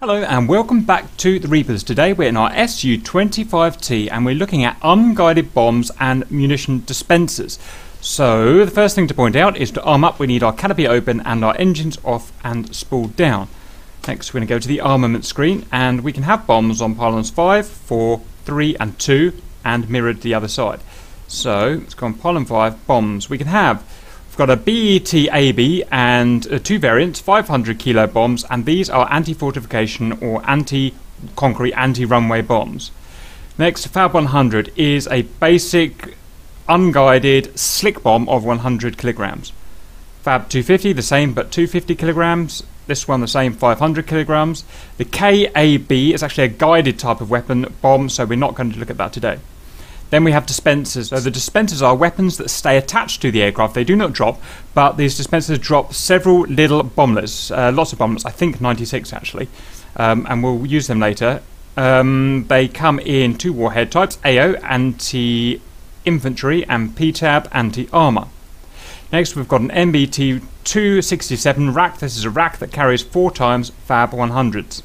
Hello and welcome back to the Reapers. Today we're in our Su-25T and we're looking at unguided bombs and munition dispensers. So the first thing to point out is to arm up we need our canopy open and our engines off and spooled down. Next we're going to go to the armament screen and we can have bombs on pylons 5, 4, 3 and 2 and mirrored the other side. So let's go on pylon 5, bombs. We've got a BETAB and two variants, 500 kilo bombs, and these are anti-fortification or anti-concrete, anti-runway bombs. Next, Fab 100 is a basic unguided slick bomb of 100 kilograms. Fab 250, the same, but 250 kilograms. This one, the same, 500 kilograms. The KAB is actually a guided type of weapon bomb, so we're not going to look at that today. Then we have dispensers. So the dispensers are weapons that stay attached to the aircraft. They do not drop, but these dispensers drop several little bomblets, lots of bomblets, I think 96 actually, and we'll use them later. They come in two warhead types, AO, anti-infantry, and PTAB, anti-armor. Next we've got an MBT-267 rack. This is a rack that carries 4x Fab 100s.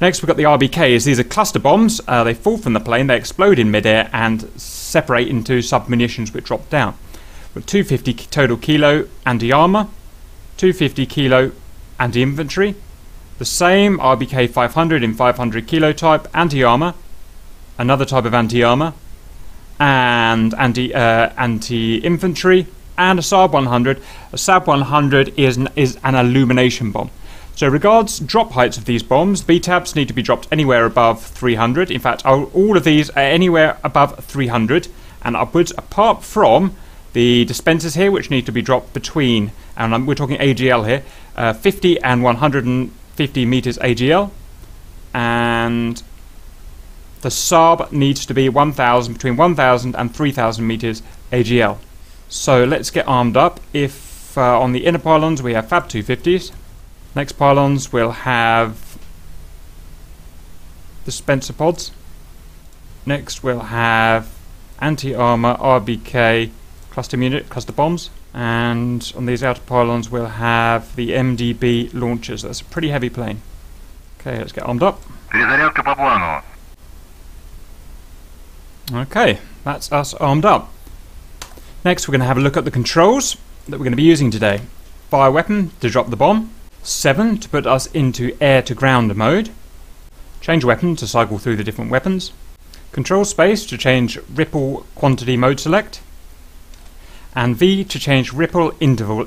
Next we've got the RBKs. These are cluster bombs. They fall from the plane, they explode in midair and separate into sub-munitions which drop down. We've got 250 total kilo anti-armour, 250 kilo anti-infantry, the same RBK 500 in 500 kilo type, anti-armour, another type of anti-armour, and anti-infantry, and a SAB-100. A SAB-100 is an illumination bomb. So regards drop heights of these bombs, BTABs need to be dropped anywhere above 300. In fact, all of these are anywhere above 300 and upwards, apart from the dispensers here, which need to be dropped between, and we're talking AGL here, 50 and 150 meters AGL, and the SAB needs to be between 1,000 and 3,000 meters AGL. So let's get armed up. If on the inner pylons we have Fab 250s. Next pylons will have dispenser pods. Next we'll have anti-armor, RBK, cluster bombs. And on these outer pylons we'll have the MDB launchers. That's a pretty heavy plane. Okay, let's get armed up. Okay, that's us armed up. Next we're going to have a look at the controls that we're going to be using today. Fire weapon to drop the bomb. 7 to put us into air-to-ground mode. Change weapon to cycle through the different weapons. Control space to change ripple quantity mode select. And V to change ripple interval.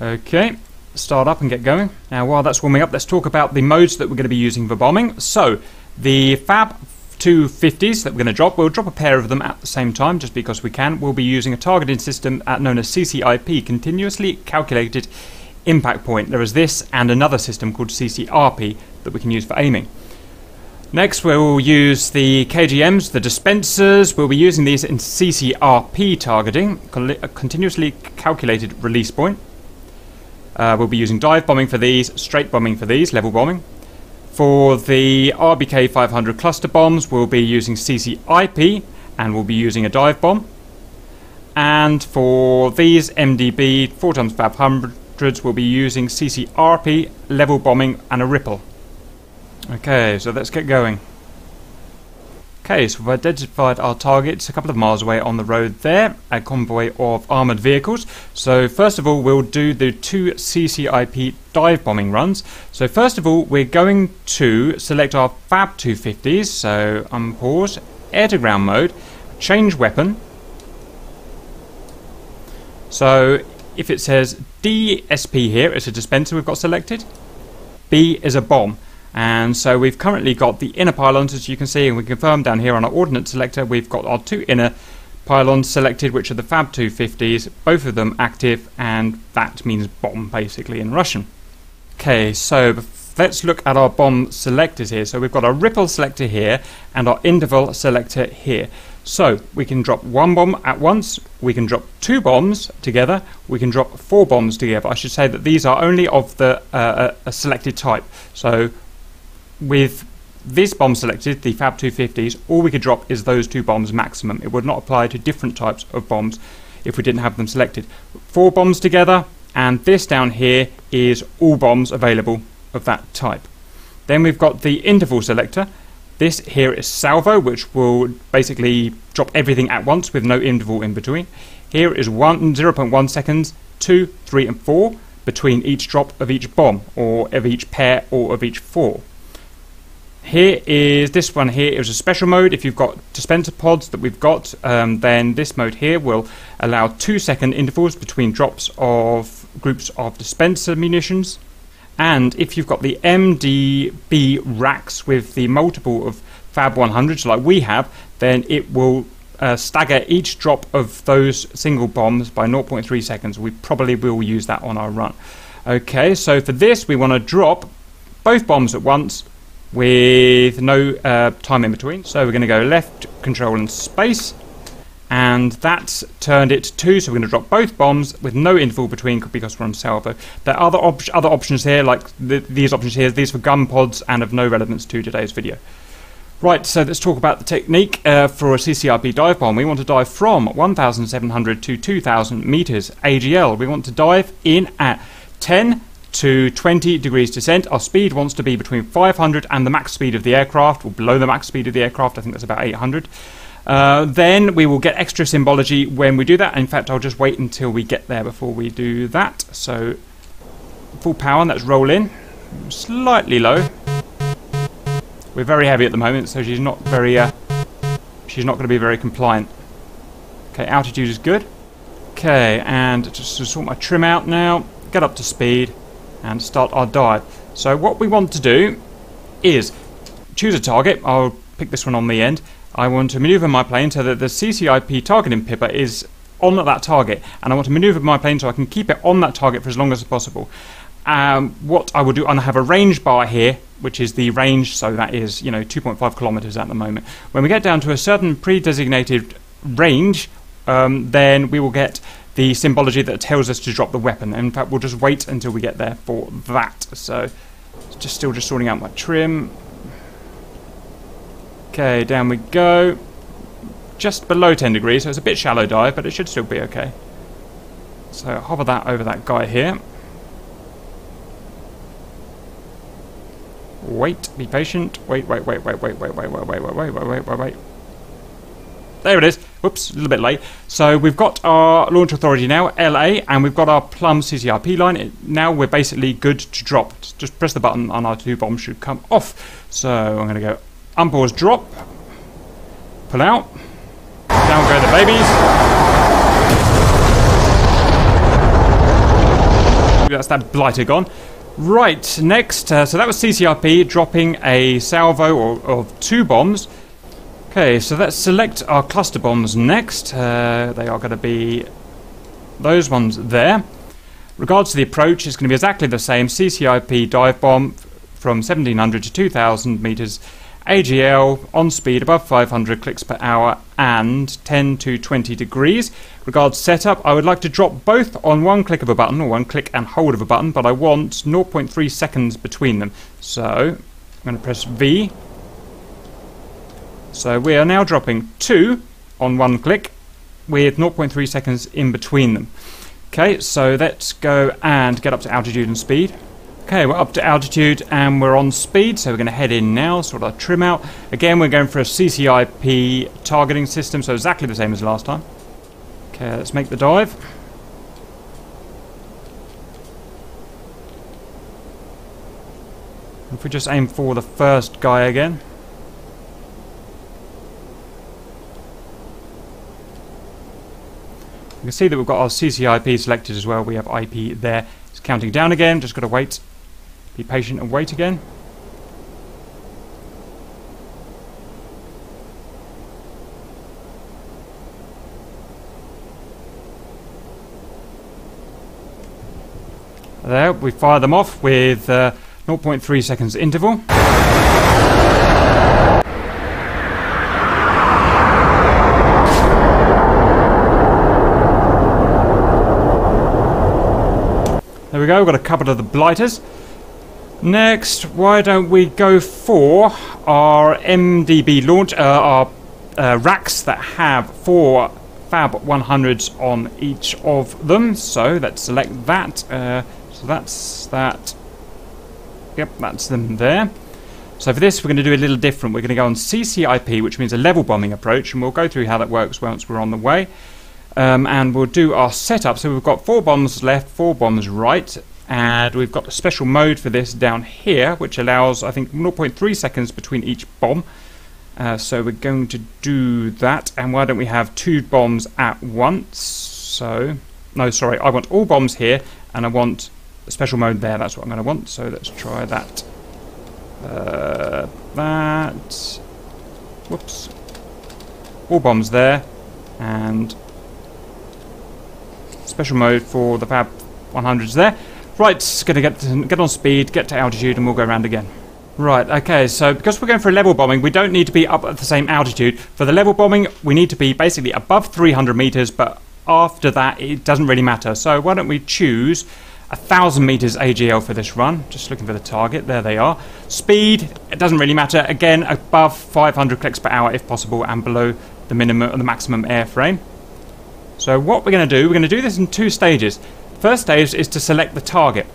Okay, start up and get going. Now while that's warming up, let's talk about the modes that we're going to be using for bombing. So, the Fab 250s that we're going to drop, we'll drop a pair of them at the same time just because we can. We'll be using a targeting system known as CCIP, Continuously Calculated Impact Point. There is this and another system called CCRP that we can use for aiming. Next we'll use the KGMs, the dispensers. We'll be using these in CCRP targeting, Continuously Calculated Release Point. We'll be using dive bombing for these, straight bombing for these, level bombing. For the RBK 500 cluster bombs we'll be using CCIP and we'll be using a dive bomb. And for these MDB 4x Fab 100 we'll be using CCRP, level bombing and a ripple. Okay, so let's get going. Okay, so we've identified our targets a couple of miles away on the road there, a convoy of armoured vehicles. So first of all we'll do the two CCIP dive bombing runs. So first of all we're going to select our Fab 250s, so unpause, air to ground mode, change weapon. So if it says DSP here, it's a dispenser we've got selected. B is a bomb. And so we've currently got the inner pylons, as you can see, and we confirm down here on our ordnance selector we've got our two inner pylons selected, which are the Fab 250s, both of them active, and that means bomb basically in Russian. Okay, so let's look at our bomb selectors here. So we've got our ripple selector here and our interval selector here. So we can drop one bomb at once, we can drop two bombs together, we can drop four bombs together. I should say that these are only of the a selected type. So with this bomb selected, the Fab 250s, all we could drop is those two bombs maximum. It would not apply to different types of bombs if we didn't have them selected. Four bombs together, and this down here is all bombs available of that type. Then we've got the interval selector. This here is salvo, which will basically drop everything at once with no interval in between. Here is 0.1 seconds, 2, 3 and 4 between each drop of each bomb, or of each pair, or of each 4. Here is this one here, it was a special mode. If you've got dispenser pods that we've got, then this mode here will allow 2-second intervals between drops of groups of dispenser munitions. And if you've got the MDB racks with the multiple of Fab 100s like we have, then it will stagger each drop of those single bombs by 0.3 seconds. We probably will use that on our run. Okay, so for this we want to drop both bombs at once with no time in between. So we're going to go left, control and space. And that's turned it to 2, so we're going to drop both bombs with no interval between because we're on salvo. There are other options here, like these options here, these for gun pods and of no relevance to today's video. Right, so let's talk about the technique for a CCRP dive bomb. We want to dive from 1,700 to 2,000 meters AGL. We want to dive in at 10 to 20 degrees descent. Our speed wants to be between 500 and the max speed of the aircraft, or below the max speed of the aircraft. I think that's about 800. Then we will get extra symbology when we do that. In fact, I'll just wait until we get there before we do that. So, full power, and let's roll in. Slightly low. We're very heavy at the moment, so she's not going to be very compliant. Okay, altitude is good. Okay, and just to sort my trim out now, get up to speed, and start our dive. So what we want to do is choose a target. I'll pick this one on the end. I want to manoeuvre my plane so that the CCIP targeting pipper is on that target, and I want to manoeuvre my plane so I can keep it on that target for as long as possible. What I will do, and I have a range bar here, which is the range, so that is, you know, 2.5 kilometers at the moment. When we get down to a certain pre-designated range, then we will get the symbology that tells us to drop the weapon. In fact, we'll just wait until we get there for that. So, still sorting out my trim. Okay, down we go, just below 10 degrees, so it's a bit shallow dive, but it should still be okay. So hover that over that guy here. Wait, be patient, wait. There it is, whoops, a little bit late. So we've got our launch authority now, LA, and we've got our plumb CCRP line. Now we're basically good to drop. Just press the button and our two bombs should come off. So I'm going to go unpause, drop, pull out, down go the babies. That's that blighter gone. Right, next, so that was CCRP dropping a salvo of 2 bombs. Okay, so let's select our cluster bombs next. They are going to be those ones there. Regards to the approach, it's going to be exactly the same. CCIP dive bomb from 1,700 to 2,000 meters. AGL on speed above 500 clicks per hour and 10 to 20 degrees. Regards setup, I would like to drop both on one click of a button, or one click and hold of a button, but I want 0.3 seconds between them. So I'm going to press V. So we are now dropping 2 on one click with 0.3 seconds in between them. Okay, so let's go and get up to altitude and speed. Okay, we're up to altitude and we're on speed, so we're going to head in now, sort our trim out. Again, we're going for a CCIP targeting system, so exactly the same as last time. Okay, let's make the dive. If we just aim for the first guy again. You can see that we've got our CCIP selected as well, we have IP there. It's counting down again, just got to wait. Be patient and wait again. There, we fire them off with 0.3 seconds interval. There we go, we've got a couple of the blighters. Next, why don't we go for our MDB launch, our racks that have 4 Fab 100s on each of them. So let's select that. So that's that. Yep, that's them there. So for this, we're going to do a little different. We're going to go on CCIP, which means a level bombing approach, and we'll go through how that works once we're on the way. And we'll do our setup. So we've got 4 bombs left, 4 bombs right, and we've got a special mode for this down here, which allows, I think, 0.3 seconds between each bomb. So we're going to do that, and why don't we have 2 bombs at once? So, no, sorry, I want all bombs here, and I want a special mode there. That's what I'm going to want, so let's try that. Whoops. All bombs there, and special mode for the Fab 100s there. Right, going to get on speed, get to altitude, and we'll go around again. Right, okay, so because we're going for a level bombing, we don't need to be up at the same altitude. For the level bombing, we need to be basically above 300 meters, but after that, it doesn't really matter. So why don't we choose 1,000 meters AGL for this run? Just looking for the target. There they are. Speed, it doesn't really matter. Again, above 500 clicks per hour if possible, and below the minimum or the maximum airframe. So what we're going to do, we're going to do this in 2 stages. First stage is to select the target.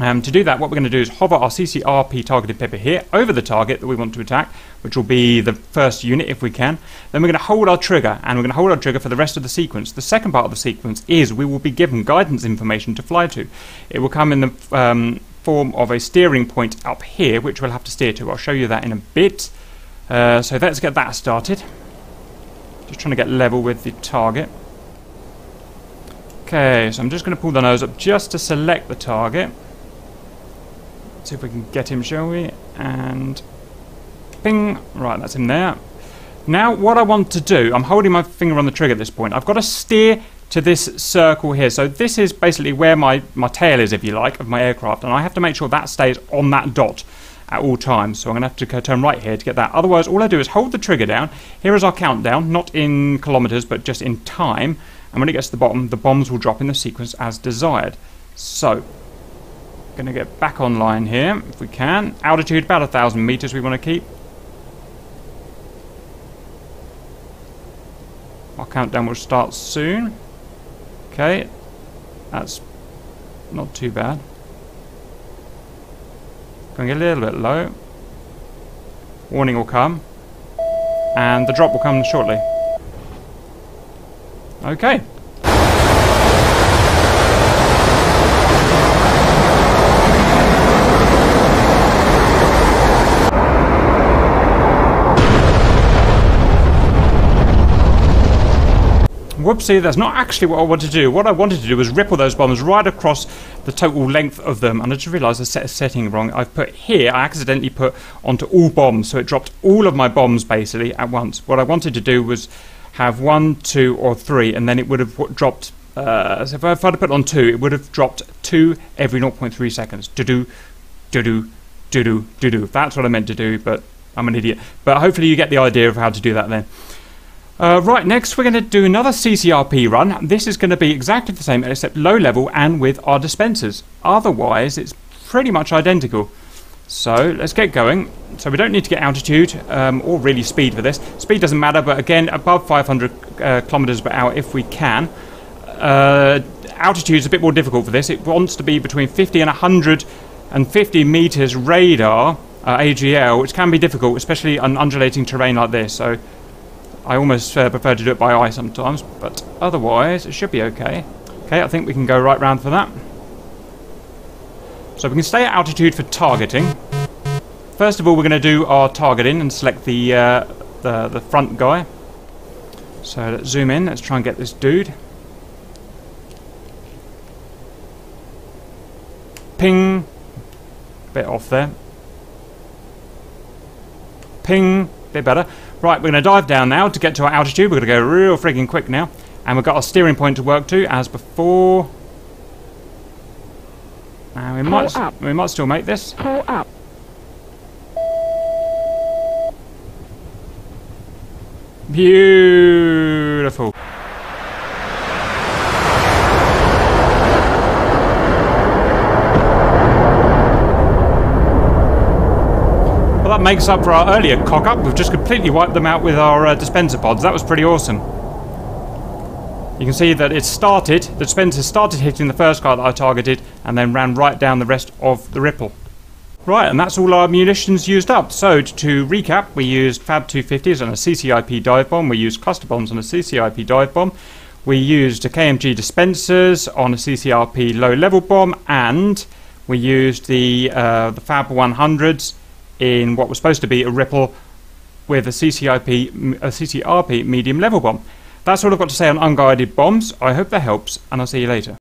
To do that, what we're going to do is hover our CCRP targeted pepper here over the target that we want to attack, which will be the first unit if we can. Then we're going to hold our trigger, and we're going to hold our trigger for the rest of the sequence. The second part of the sequence is we will be given guidance information to fly to. It will come in the form of a steering point up here, which we'll have to steer to. I'll show you that in a bit. So let's get that started. Just trying to get level with the target. Okay, so I'm just going to pull the nose up just to select the target. See if we can get him, shall we? And ping! Right, that's him there. Now, what I want to do, I'm holding my finger on the trigger at this point. I've got to steer to this circle here. So this is basically where my tail is, if you like, of my aircraft, and I have to make sure that stays on that dot at all times. So I'm going to have to turn right here to get that. Otherwise, all I do is hold the trigger down. Here is our countdown, not in kilometers, but just in time. And when it gets to the bottom, the bombs will drop in the sequence as desired. So, going to get back online here if we can. Altitude about 1,000 meters we want to keep. Our countdown will start soon. Okay, that's not too bad. Going a little bit low. Warning will come, and the drop will come shortly. Okay. Whoopsie, that's not actually what I wanted to do. What I wanted to do was ripple those bombs right across the total length of them, and I just realised I set a setting wrong. I've put here, I accidentally put onto all bombs, so it dropped all of my bombs basically at once. What I wanted to do was have 1, 2 or 3, and then it would have dropped, so if I had put on 2, it would have dropped 2 every 0.3 seconds. Do-do, do-do, do-do, do-do. That's what I meant to do, but I'm an idiot. But hopefully you get the idea of how to do that then. Right, next we're going to do another CCRP run. This is going to be exactly the same except low level and with our dispensers. Otherwise, it's pretty much identical. So, let's get going. So, we don't need to get altitude or really speed for this. Speed doesn't matter, but again, above 500 kilometers per hour if we can. Altitude is a bit more difficult for this. It wants to be between 50 and 150 meters radar AGL, which can be difficult, especially on undulating terrain like this. So, I almost prefer to do it by eye sometimes, but otherwise it should be okay. Okay, I think we can go right round for that. So we can stay at altitude for targeting. First of all, we're going to do our targeting and select the front guy. So let's zoom in. Let's try and get this dude. Ping. Bit off there. Ping. Bit better. Right, we're going to dive down now to get to our altitude. We're going to go real friggin' quick now. And we've got our steering point to work to, as before. And we might still make this. Pull up. Beautiful. That makes up for our earlier cock-up. We've just completely wiped them out with our dispenser pods. That was pretty awesome. You can see that it started, the dispenser started hitting the first car that I targeted and then ran right down the rest of the ripple. Right, and that's all our munitions used up. So to recap, we used Fab 250s on a CCIP dive bomb, we used cluster bombs on a CCIP dive bomb, we used the KMG dispensers on a CCRP low level bomb, and we used the Fab 100s in what was supposed to be a ripple with a CCRP medium level bomb. That's all I've got to say on unguided bombs. I hope that helps, and I'll see you later.